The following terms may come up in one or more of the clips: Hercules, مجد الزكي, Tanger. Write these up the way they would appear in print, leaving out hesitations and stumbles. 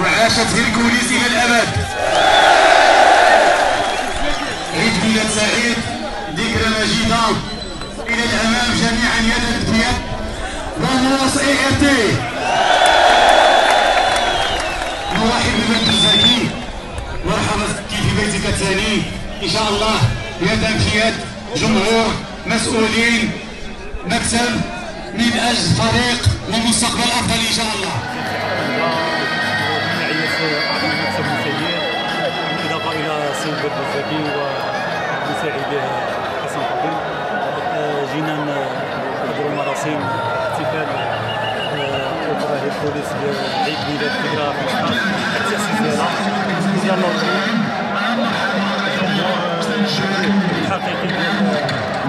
وعاشت هيركوليس إلى الأبد. عيد ميلاد سعيد، ذكرى مجيدة. إلى الأمام جميعا يدا بيد. ومواص ART. نرحب بمجد الزكي. مرحبا زكي في بيتك الثاني. إن شاء الله يدا بيد جمهور مسؤولين مكتب من أجل فريق ومستقبل أفضل إن شاء الله. سيد الزكي ومساعديه حسن قبيل جينا نحضروا مراسم احتفال أخرى هيركوليس بعيد ميلاد الذكرى التأسيس ديالها ديال الحقيقي ديال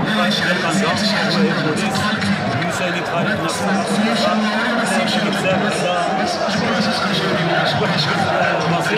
طنجة هو هيركوليس مساند خارج نفس الحقيقة على